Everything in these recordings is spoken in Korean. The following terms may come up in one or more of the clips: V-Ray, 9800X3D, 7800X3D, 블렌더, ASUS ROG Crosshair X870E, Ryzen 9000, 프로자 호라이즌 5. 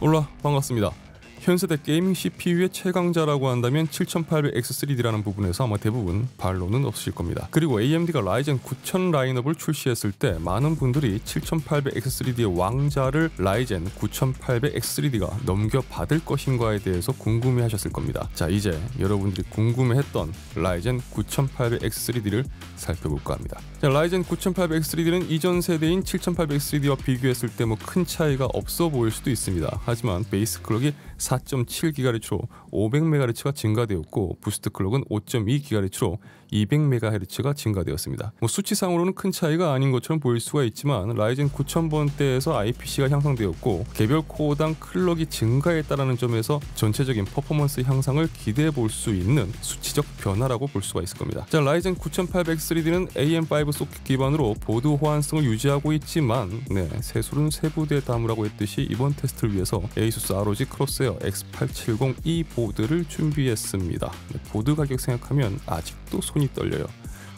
올라 반갑습니다. 현세대 게이밍 CPU의 최강자라고 한다면 7800X3D라는 부분에서 아마 대부분 반론은 없으실 겁니다. 그리고 AMD가 라이젠 9000 라인업을 출시했을 때 많은 분들이 7800X3D의 왕자를 라이젠 9800X3D가 넘겨받을 것인가에 대해서 궁금해 하셨을 겁니다. 자, 이제 여러분들이 궁금해했던 라이젠 9800X3D를 살펴볼까 합니다. 자, 라이젠 9800X3D는 이전 세대인 7800X3D와 비교했을 때 뭐 큰 차이가 없어 보일 수도 있습니다. 하지만 베이스 클럭이 4.7GHz로 500MHz가 증가되었고 부스트 클럭은 5.2GHz로 200MHz가 증가되었습니다. 뭐 수치상으로는 큰 차이가 아닌 것처럼 보일 수가 있지만 라이젠 9000번대에서 IPC가 향상되었고 개별 코어당 클럭이 증가했다는 점에서 전체적인 퍼포먼스 향상을 기대해 볼 수 있는 수치적 변화라고 볼 수가 있을 겁니다. 자, 라이젠 9800X3D는 AM5 소켓 기반으로 보드 호환성을 유지하고 있지만 새술은 세부대에 담으라고 했듯이 이번 테스트를 위해서 ASUS ROG Crosshair X870E 보드를 준비했습니다. 보드 가격 생각하면 아직도 손이 떨려요.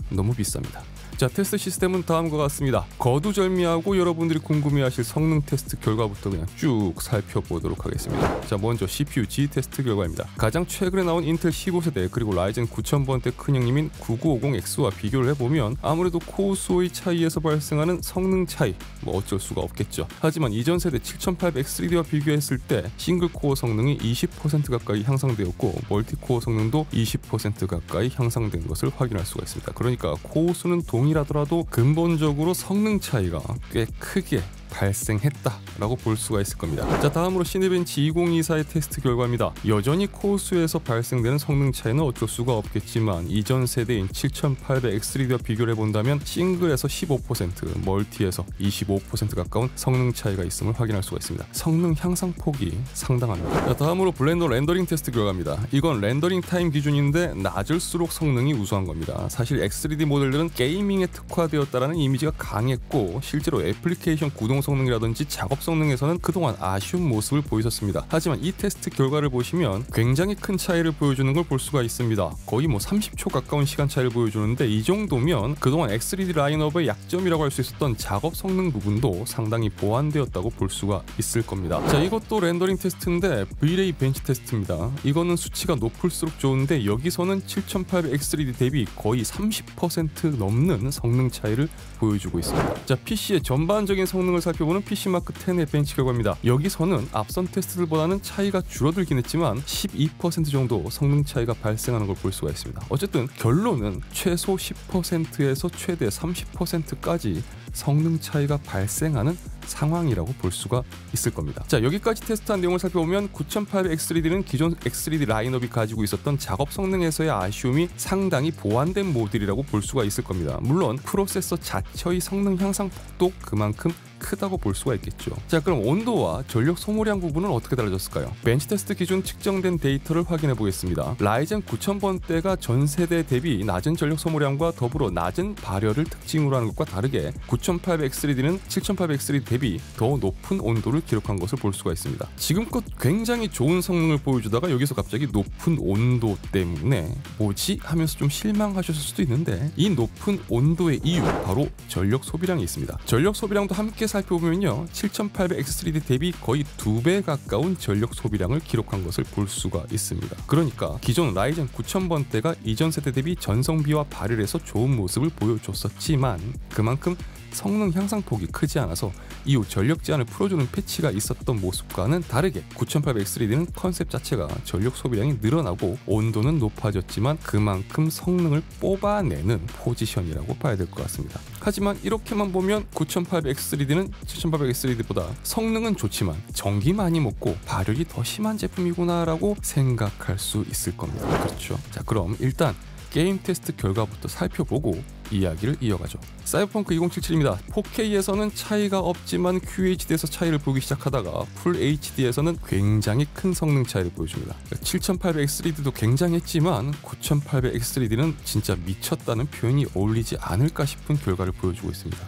너무 비쌉니다. 자, 테스트 시스템은 다음과 같습니다. 거두절미하고 여러분들이 궁금해하실 성능 테스트 결과부터 그냥 쭉 살펴보도록 하겠습니다. 자, 먼저 CPU-G 테스트 결과입니다. 가장 최근에 나온 인텔 15세대 그리고 라이젠 9000번대 큰형님인 9950X와 비교를 해보면 아무래도 코어 수의 차이에서 발생하는 성능 차이 뭐 어쩔 수가 없겠죠. 하지만 이전 세대 7800X3D와 비교했을 때 싱글 코어 성능이 20% 가까이 향상되었고 멀티 코어 성능도 20% 가까이 향상된 것을 확인할 수가 있습니다. 그러니까 코어 수는 동일하더라도 근본적으로 성능 차이가 꽤 크게 발생했다라고 볼 수가 있을 겁니다. 자, 다음으로 시네벤치 2024의 테스트 결과입니다. 여전히 코어 수에서 발생되는 성능 차이는 어쩔 수가 없겠지만 이전 세대인 7800X3D와 비교를 해본다면 싱글에서 15%, 멀티에서 25% 가까운 성능 차이가 있음을 확인할 수가 있습니다. 성능 향상 폭이 상당합니다. 자, 다음으로 블렌더 렌더링 테스트 결과입니다. 이건 렌더링 타임 기준인데 낮을수록 성능이 우수한 겁니다. 사실 X3D 모델들은 게이밍에 특화되었다는 이미지가 강했고 실제로 애플리케이션 구동 성능이라든지 작업 성능에서는 그동안 아쉬운 모습을 보이셨습니다. 하지만 이 테스트 결과를 보시면 굉장히 큰 차이를 보여주는 걸 볼 수가 있습니다. 거의 30초 가까운 시간 차이를 보여주는데 이 정도면 그동안 X3D 라인업의 약점이라고 할 수 있었던 작업 성능 부분도 상당히 보완되었다고 볼 수가 있을 겁니다. 자, 이것도 렌더링 테스트인데 V-Ray 벤치 테스트입니다. 이거는 수치가 높을수록 좋은데 여기서는 7800X3D 대비 거의 30% 넘는 성능 차이를 보여주고 있습니다. 자, PC의 전반적인 성능을 살펴보는 PC마크10의 벤치 결과입니다. 여기서는 앞선 테스트들보다는 차이가 줄어들긴 했지만 12% 정도 성능 차이가 발생하는 걸 볼 수가 있습니다. 어쨌든 결론은 최소 10%에서 최대 30%까지 성능 차이가 발생하는 상황이라고 볼 수가 있을 겁니다. 자, 여기까지 테스트한 내용을 살펴보면 9800X3D는 기존 X3D 라인업이 가지고 있었던 작업 성능에서의 아쉬움이 상당히 보완된 모델이라고 볼 수가 있을 겁니다. 물론 프로세서 자체의 성능 향상 폭도 그만큼 크다고 볼 수가 있겠죠. 자, 그럼 온도와 전력 소모량 부분은 어떻게 달라졌을까요? 벤치 테스트 기준 측정된 데이터를 확인해 보겠습니다. 라이젠 9000번대가 전 세대 대비 낮은 전력 소모량과 더불어 낮은 발열을 특징으로 하는 것과 다르게 9800X3D는 7800X3D 대비 더 높은 온도를 기록한 것을 볼 수가 있습니다. 지금껏 굉장히 좋은 성능을 보여주다가 여기서 갑자기 높은 온도 때문에 뭐지? 하면서 좀 실망하셨을 수도 있는데 이 높은 온도의 이유 바로 전력 소비량이 있습니다. 전력 소비량도 함께 살펴보면요, 7800X3D 대비 거의 2배 가까운 전력 소비량을 기록한 것을 볼 수가 있습니다. 그러니까 기존 라이젠 9000번대가 이전 세대 대비 전성비와 발열에서 좋은 모습을 보여줬었지만 그만큼 성능 향상 폭이 크지 않아서 이후 전력 제한을 풀어주는 패치가 있었던 모습과는 다르게 9800X3D는 컨셉 자체가 전력 소비량이 늘어나고 온도는 높아졌지만 그만큼 성능을 뽑아내는 포지션이라고 봐야 될 것 같습니다. 하지만 이렇게만 보면 9800X3D는 7800X3D보다 성능은 좋지만 전기 많이 먹고 발열이 더 심한 제품이구나 라고 생각할 수 있을 겁니다. 그렇죠? 자, 그럼 일단 게임 테스트 결과부터 살펴보고 이야기를 이어가죠. 사이버펑크 2077입니다. 4K에서는 차이가 없지만 QHD에서 차이를 보기 시작하다가 풀 HD에서는 굉장히 큰 성능 차이를 보여줍니다. 7800X3D도 굉장했지만 9800X3D는 진짜 미쳤다는 표현이 어울리지 않을까 싶은 결과를 보여주고 있습니다.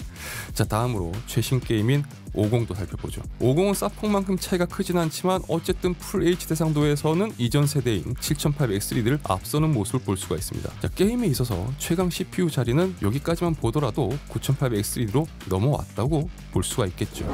자, 다음으로 최신 게임인 50도 살펴보죠. 50은 사펑만큼 차이가 크진 않지만 어쨌든 풀 HD 해상도에서는 이전 세대인 7800X3D를 앞서는 모습을 볼 수가 있습니다. 자, 게임에 있어서 최강 CPU 자리는 여기까지만 보더라도 9800X3D로 넘어왔다고 볼 수가 있겠죠.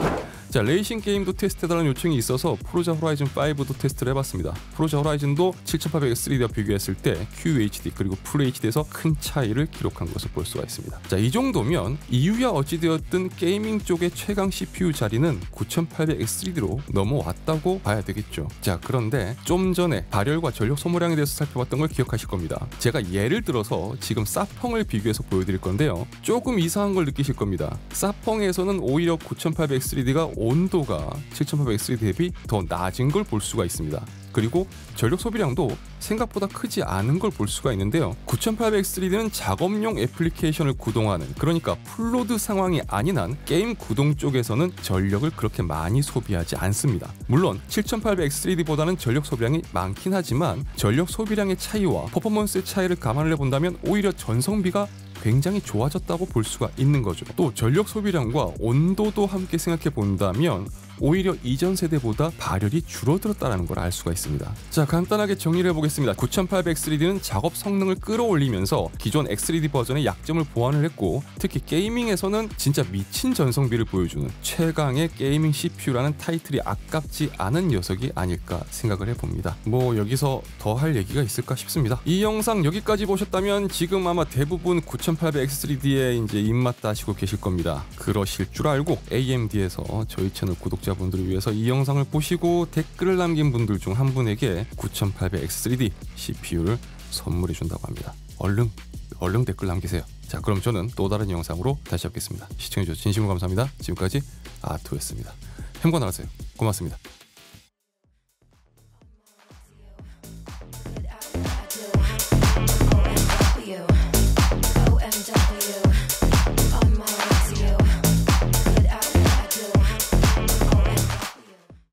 자, 레이싱 게임도 테스트해달라는 요청이 있어서 프로자 호라이즌 5도 테스트를 해봤습니다. 프로자 호라이즌도 7800X3D와 비교했을 때 QHD 그리고 FHD에서 큰 차이를 기록한 것을 볼 수가 있습니다. 자, 이 정도면 이유야 어찌되었든 게이밍 쪽의 최강 CPU 자리는 9800X3D로 넘어왔다고 봐야 되겠죠. 자, 그런데 좀 전에 발열과 전력 소모량에 대해서 살펴봤던 걸 기억하실 겁니다. 제가 예를 들어서 지금 사펑을 비교해서 보여드릴 건데요, 조금 이상한 걸 느끼실 겁니다. 사펑에서는 오히려 9800X3D가 온도가 7800X3D 대비 더 낮은 걸 볼 수가 있습니다. 그리고 전력 소비량도 생각보다 크지 않은 걸 볼 수가 있는데요, 9800X3D는 작업용 애플리케이션을 구동하는, 그러니까 풀로드 상황이 아닌 한 게임 구동 쪽에서는 전력을 그렇게 많이 소비하지 않습니다. 물론 7800X3D보다는 전력 소비량이 많긴 하지만 전력 소비량의 차이와 퍼포먼스의 차이를 감안을 해본다면 오히려 전성비가 굉장히 좋아졌다고 볼 수가 있는 거죠. 또 전력 소비량과 온도도 함께 생각해 본다면 오히려 이전 세대보다 발열이 줄어들었다는 걸 알 수가 있습니다. 자, 간단하게 정리를 해보겠습니다. 9800X3D는 작업 성능을 끌어올리면서 기존 X3D 버전의 약점을 보완을 했고, 특히 게이밍에서는 진짜 미친 전성비를 보여주는 최강의 게이밍 CPU라는 타이틀이 아깝지 않은 녀석이 아닐까 생각을 해봅니다. 뭐 여기서 더 할 얘기가 있을까 싶습니다. 이 영상 여기까지 보셨다면 지금 아마 대부분 9800X3D에 이제 입맛 따시고 계실 겁니다. 그러실 줄 알고 AMD에서 저희 채널 구독자분들을 위해서 이 영상을 보시고 댓글을 남긴 분들 중 한 분에게 9800X3D CPU를 선물해 준다고 합니다. 얼른 댓글 남기세요. 자, 그럼 저는 또 다른 영상으로 다시 뵙겠습니다. 시청해주셔서 진심으로 감사합니다. 지금까지 아토였습니다. 행복한 하루 되세요. 고맙습니다.